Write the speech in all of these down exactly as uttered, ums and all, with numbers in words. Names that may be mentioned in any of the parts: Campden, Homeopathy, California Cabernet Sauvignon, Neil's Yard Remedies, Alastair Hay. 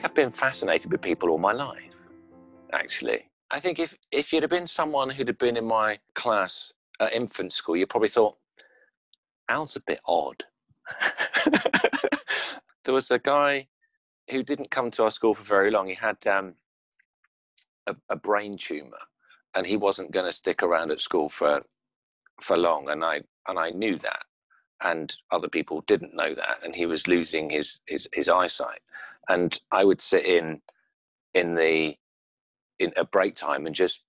think I've been fascinated with people all my life, actually. I think if, if you'd have been someone who'd have been in my class at infant school, you probably thought, Al's a bit odd. There was a guy who didn't come to our school for very long. He had um, a, a brain tumour, and he wasn't going to stick around at school for for long. And I and I knew that, and other people didn't know that. And he was losing his his, his eyesight. And I would sit in in the in a break time and just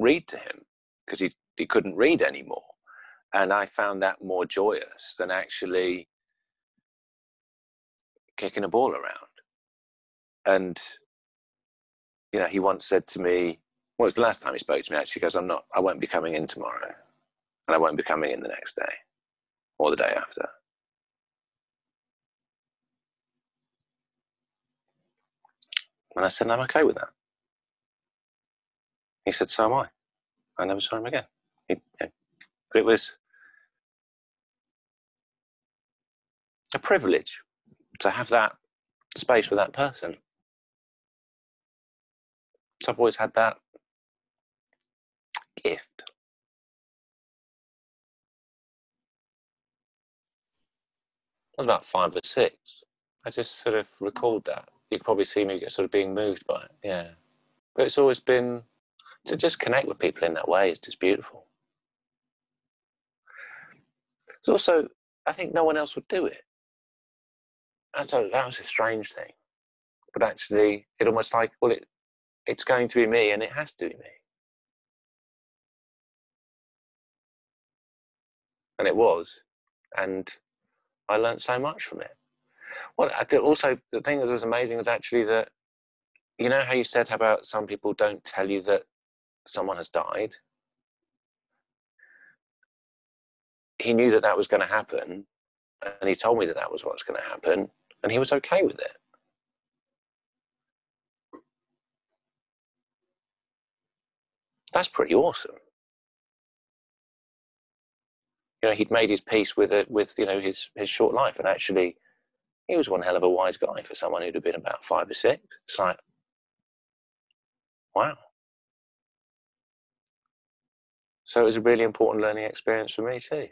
read to him because he he couldn't read anymore. And I found that more joyous than actually kicking a ball around. And, you know, he once said to me, well, it was the last time he spoke to me, actually, he goes, I'm not, I won't be coming in tomorrow. And I won't be coming in the next day or the day after. And I said, I'm okay with that. He said, so am I. I never saw him again. He, yeah. It was a privilege to have that space with that person. So I've always had that gift. I was about five or six. I just sort of recalled that. You could probably see me sort of being moved by it, yeah. But it's always been, to just connect with people in that way is just beautiful. It's also, I think no one else would do it. That's a, that was a strange thing. But actually, it almost like, well, it, it's going to be me and it has to be me. And it was. And I learned so much from it. Well, I did also, the thing that was amazing was actually that, you know how you said about some people don't tell you that someone has died? He knew that that was going to happen, and he told me that that was what was going to happen, and he was okay with it. That's pretty awesome. You know, he'd made his peace with it, with, you know, his, his short life, and actually he was one hell of a wise guy for someone who'd have been about five or six. It's like, wow. So it was a really important learning experience for me too.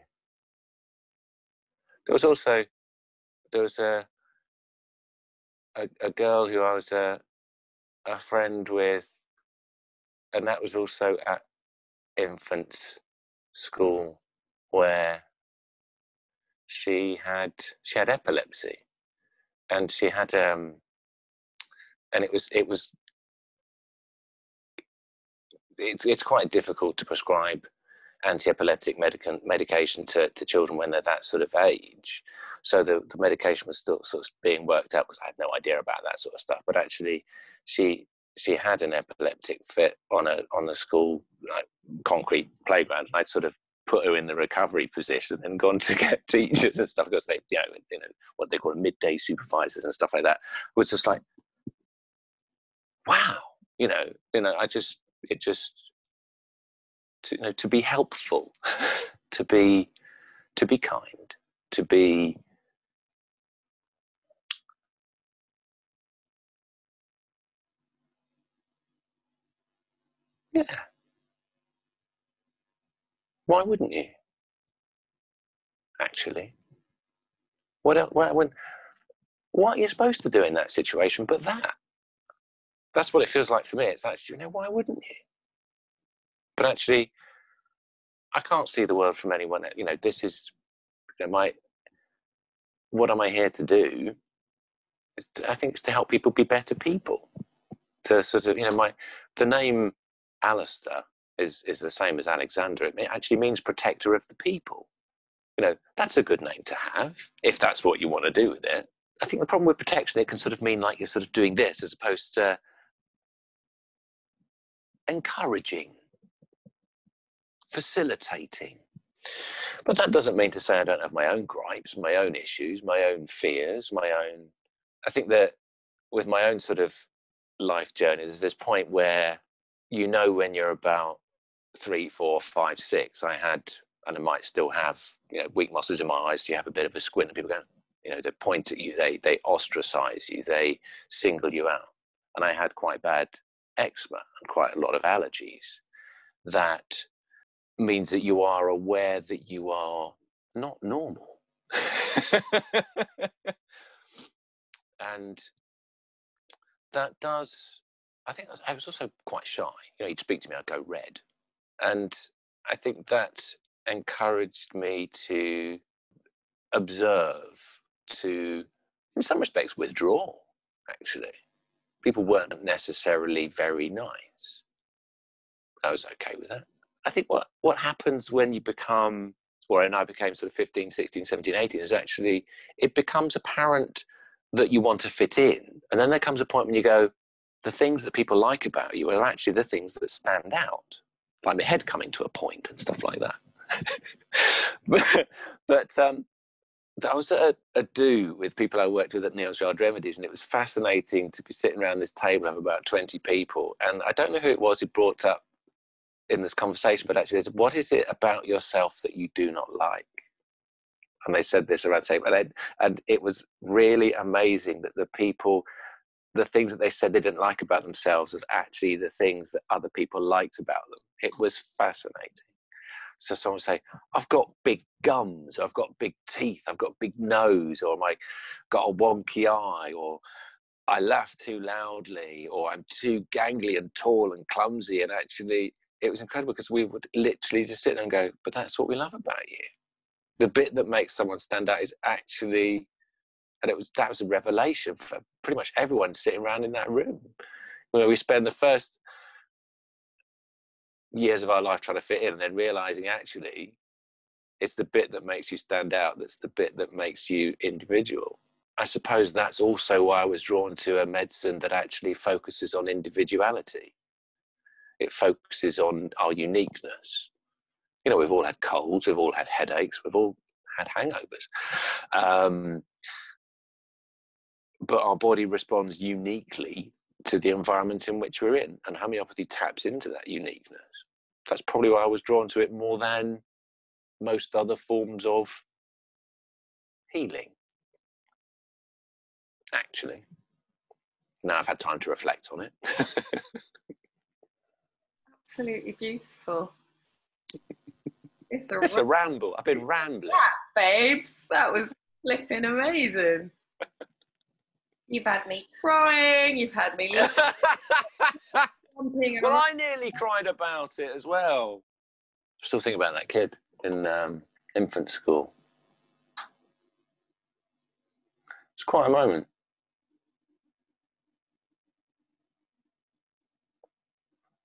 There was also, there was a, a, a girl who I was a, a friend with, and that was also at infants school, where she had, she had epilepsy, and she had, um, and it was, it was, it's, it's quite difficult to prescribe anti-epileptic medic- medication to, to children when they're that sort of age. So the, the medication was still sort of being worked out because I had no idea about that sort of stuff. But actually, she she had an epileptic fit on a on the school like, concrete playground. And I'd sort of put her in the recovery position and gone to get teachers and stuff because they, you know, you know what they call midday supervisors and stuff like that. It was just like, wow, you know, you know, I just. It just, to, you know, to be helpful, to be, to be kind, to be, yeah. Why wouldn't you? Actually, what else, what, when, what are you supposed to do in that situation? But that. That's what it feels like for me. It's actually, you know, why wouldn't you? But actually, I can't see the world from anyone. You know, this is, you know, my, what am I here to do? It's to, I think it's to help people be better people. To sort of, you know, my, the name Alistair is, is the same as Alexander. It actually means protector of the people. You know, that's a good name to have, if that's what you want to do with it. I think the problem with protection, it can sort of mean like you're sort of doing this as opposed to encouraging, facilitating. But that doesn't mean to say I don't have my own gripes, my own issues, my own fears, my own, I think that with my own sort of life journey, there's this point where, you know, when you're about three, four, five, six, I had, and I might still have, you know, weak muscles in my eyes. So you have a bit of a squint and people go, you know, they point at you, they, they ostracize you, they single you out. And I had quite bad eczema and quite a lot of allergies. That means that you are aware that you are not normal. And that does, I think I was also quite shy. You know, he'd speak to me, I'd go red. And I think that encouraged me to observe, to, in some respects, withdraw, actually. People weren't necessarily very nice. I was okay with that. I think what, what happens when you become, or and I became sort of fifteen, sixteen, seventeen, eighteen, is actually, it becomes apparent that you want to fit in. And then there comes a point when you go, the things that people like about you are actually the things that stand out. Like my head coming to a point and stuff like that. but but um, I was at a, a do with people I worked with at Neil's Yard Remedies, and it was fascinating to be sitting around this table of about twenty people. And I don't know who it was who brought up in this conversation, but actually, what is it about yourself that you do not like? And they said this around the table. And, I, and it was really amazing that the people, the things that they said they didn't like about themselves was actually the things that other people liked about them. It was fascinating. So someone would say, I've got big gums, or I've got big teeth, I've got big nose, or I've got a wonky eye, or I laugh too loudly, or I'm too gangly and tall and clumsy. And actually, it was incredible because we would literally just sit there and go, but that's what we love about you. The bit that makes someone stand out is actually, and it was, that was a revelation for pretty much everyone sitting around in that room. You know, we spend the first years of our life trying to fit in, and then realizing actually it's the bit that makes you stand out, that's the bit that makes you individual. I suppose that's also why I was drawn to a medicine that actually focuses on individuality. It focuses on our uniqueness. You know, we've all had colds, we've all had headaches, we've all had hangovers. Um, but our body responds uniquely to the environment in which we're in, and homeopathy taps into that uniqueness. That's probably why I was drawn to it more than most other forms of healing, actually. Now I've had time to reflect on it. Absolutely beautiful. It's a, it's a ramble. I've been rambling. That, babes, that was flipping amazing. You've had me crying, you've had me laughing. Well, I nearly cried about it as well. Still thinking about that kid in um, infant school. It's quite a moment.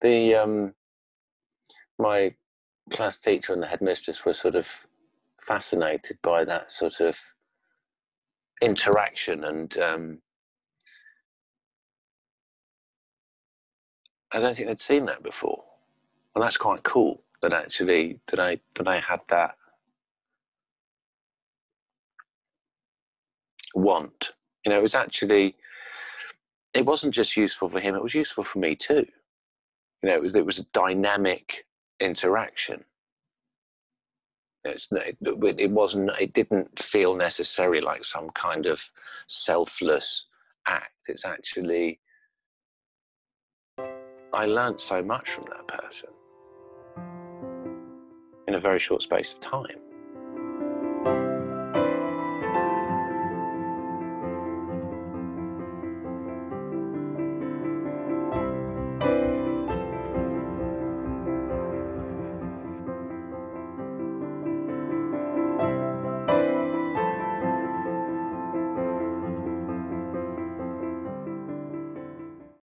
The, um, my class teacher and the headmistress were sort of fascinated by that sort of interaction, and um, I don't think they'd seen that before, and that's quite cool. That actually, that I that I had that want. You know, it was actually, it wasn't just useful for him; it was useful for me too. You know, it was it was a dynamic interaction. It's, it, it wasn't. It didn't feel necessarily like some kind of selfless act. It's actually, I learned so much from that person in a very short space of time.